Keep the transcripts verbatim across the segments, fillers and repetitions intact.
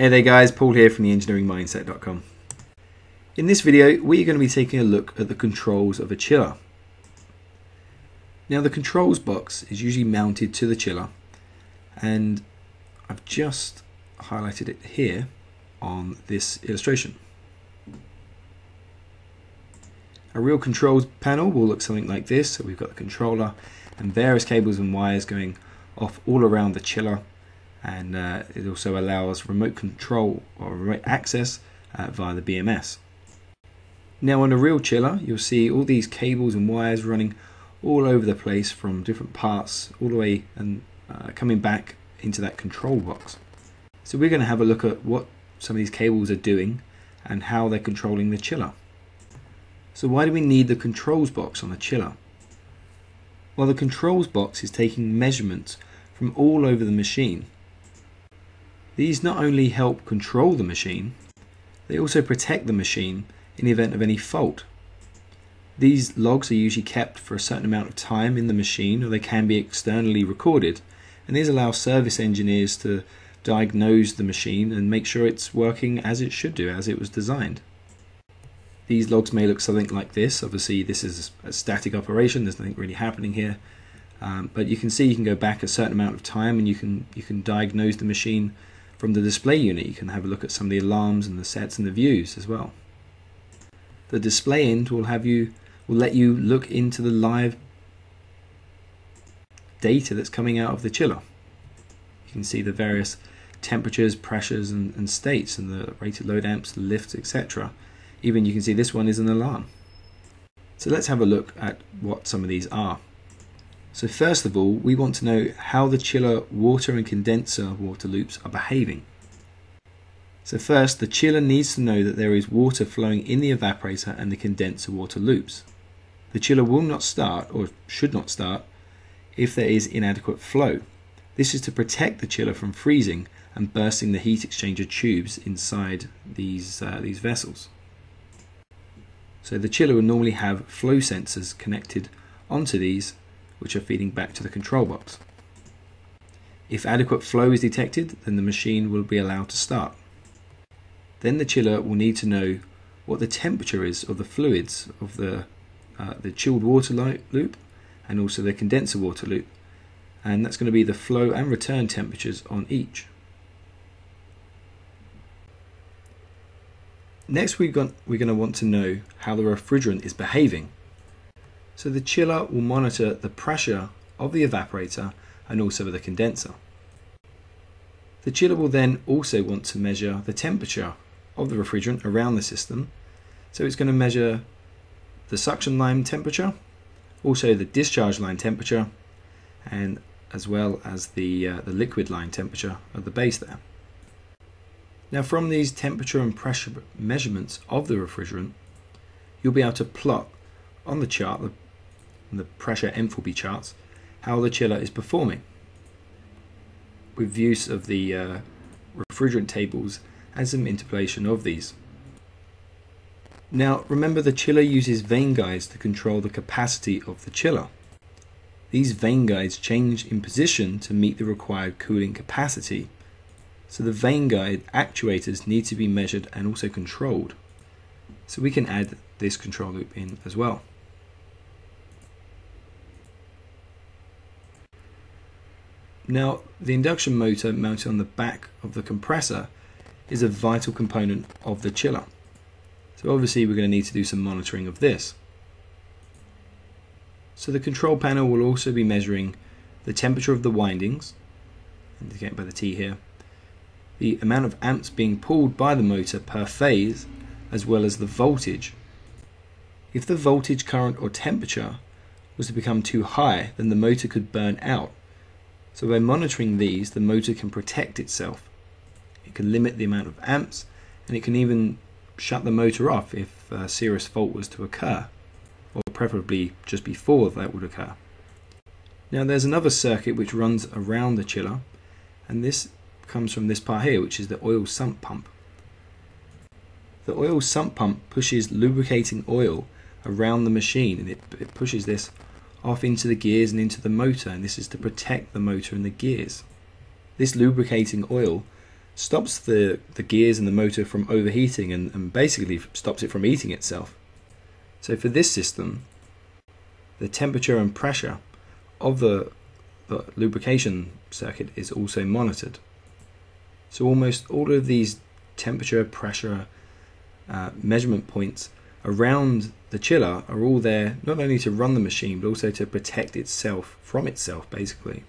Hey there guys, Paul here from the engineering mindset dot com. In this video, we're going to be taking a look at the controls of a chiller. Now the controls box is usually mounted to the chiller, and I've just highlighted it here on this illustration. A real controls panel will look something like this. So we've got the controller and various cables and wires going off all around the chiller, and uh, it also allows remote control or remote access uh, via the B M S. Now on a real chiller, you'll see all these cables and wires running all over the place from different parts all the way and uh, coming back into that control box. So we're going to have a look at what some of these cables are doing and how they're controlling the chiller. So why do we need the controls box on the chiller? Well, the controls box is taking measurements from all over the machine. These not only help control the machine, they also protect the machine in the event of any fault. These logs are usually kept for a certain amount of time in the machine, or they can be externally recorded, and these allow service engineers to diagnose the machine and make sure it's working as it should do, as it was designed. These logs may look something like this. Obviously this is a static operation, there's nothing really happening here, um, but you can see you can go back a certain amount of time and you can you can diagnose the machine from the display unit. You can have a look at some of the alarms and the sets and the views as well. The display end will have you will let you look into the live data that's coming out of the chiller. You can see the various temperatures, pressures and, and states, and the rated load amps, the lifts, et cetera. Even you can see this one is an alarm. So let's have a look at what some of these are. So first of all, we want to know how the chiller water and condenser water loops are behaving. So first, the chiller needs to know that there is water flowing in the evaporator and the condenser water loops. The chiller will not start, or should not start, if there is inadequate flow. This is to protect the chiller from freezing and bursting the heat exchanger tubes inside these, uh, these vessels. So the chiller will normally have flow sensors connected onto these, which are feeding back to the control box. If adequate flow is detected, then the machine will be allowed to start. Then the chiller will need to know what the temperature is of the fluids of the, uh, the chilled water loop and also the condenser water loop, and that's going to be the flow and return temperatures on each. Next, we've got, we're going to want to know how the refrigerant is behaving. So the chiller will monitor the pressure of the evaporator and also the condenser. The chiller will then also want to measure the temperature of the refrigerant around the system. So it's going to measure the suction line temperature, also the discharge line temperature, and as well as the, uh, the liquid line temperature at the base there. Now from these temperature and pressure measurements of the refrigerant, you'll be able to plot on the chart, the, the pressure enthalpy charts, how the chiller is performing. With use of the uh, refrigerant tables and some interpolation of these. Now remember, the chiller uses vane guides to control the capacity of the chiller. These vane guides change in position to meet the required cooling capacity. So the vane guide actuators need to be measured and also controlled. So we can add this control loop in as well. Now the induction motor mounted on the back of the compressor is a vital component of the chiller. So obviously we're going to need to do some monitoring of this. So the control panel will also be measuring the temperature of the windings, indicated by the T here, the amount of amps being pulled by the motor per phase, as well as the voltage. If the voltage, current or temperature was to become too high, then the motor could burn out. So by monitoring these, the motor can protect itself. It can limit the amount of amps, and it can even shut the motor off if a serious fault was to occur, or preferably just before that would occur. Now there's another circuit which runs around the chiller, and this comes from this part here, which is the oil sump pump. The oil sump pump pushes lubricating oil around the machine, and it, it pushes this off into the gears and into the motor, and this is to protect the motor and the gears. This lubricating oil stops the, the gears and the motor from overheating and, and basically stops it from eating itself. So for this system, the temperature and pressure of the, the lubrication circuit is also monitored. So almost all of these temperature, pressure, uh, measurement points around the chiller are all there not only to run the machine but also to protect itself from itself, basically.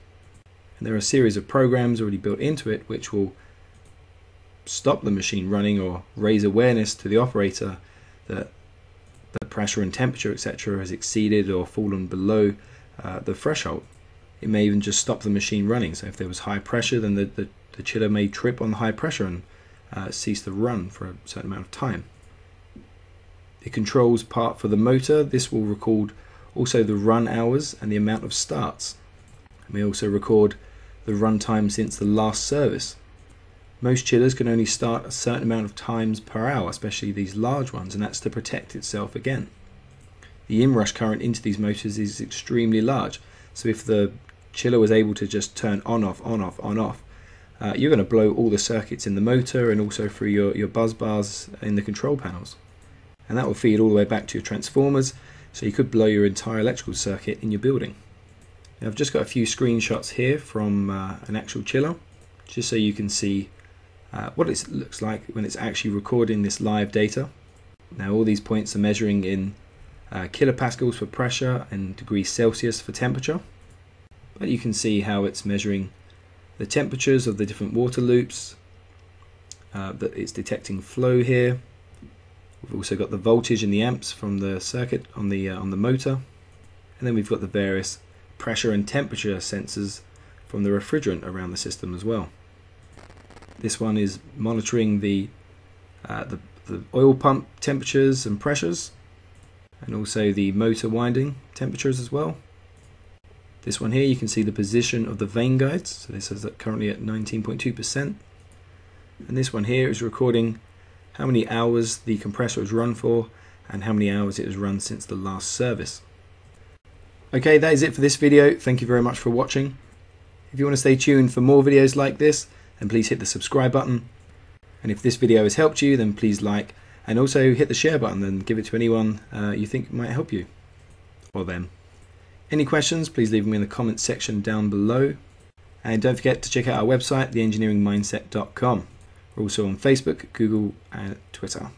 And there are a series of programs already built into it which will stop the machine running or raise awareness to the operator that the pressure and temperature, et cetera, has exceeded or fallen below uh, the threshold. It may even just stop the machine running. So if there was high pressure, then the, the, the chiller may trip on the high pressure and uh, cease the run for a certain amount of time. The controls part for the motor, this will record also the run hours and the amount of starts. It may also record the run time since the last service. Most chillers can only start a certain amount of times per hour, especially these large ones, and that's to protect itself again. The inrush current into these motors is extremely large, so if the chiller was able to just turn on, off, on, off, on, off, uh, you're going to blow all the circuits in the motor and also through your, your buzz bars in the control panels. And that will feed all the way back to your transformers, so you could blow your entire electrical circuit in your building. Now, I've just got a few screenshots here from uh, an actual chiller, just so you can see Uh, what it looks like when it's actually recording this live data. Now all these points are measuring in uh, kilopascals for pressure and degrees Celsius for temperature. But you can see how it's measuring the temperatures of the different water loops, uh, that it's detecting flow here. We've also got the voltage in the amps from the circuit on the, uh, on the motor. And then we've got the various pressure and temperature sensors from the refrigerant around the system as well. This one is monitoring the, uh, the, the oil pump temperatures and pressures, and also the motor winding temperatures as well. This one here, you can see the position of the vane guides, so this is currently at nineteen point two percent. And this one here is recording how many hours the compressor was run for and how many hours it has run since the last service. Okay, that is it for this video. Thank you very much for watching. If you want to stay tuned for more videos like this, then please hit the subscribe button. And if this video has helped you, then please like, and also hit the share button and give it to anyone uh, you think might help you or them. Any questions, please leave them in the comments section down below. And don't forget to check out our website, the engineering mindset dot com. We're also on Facebook, Google, and Twitter.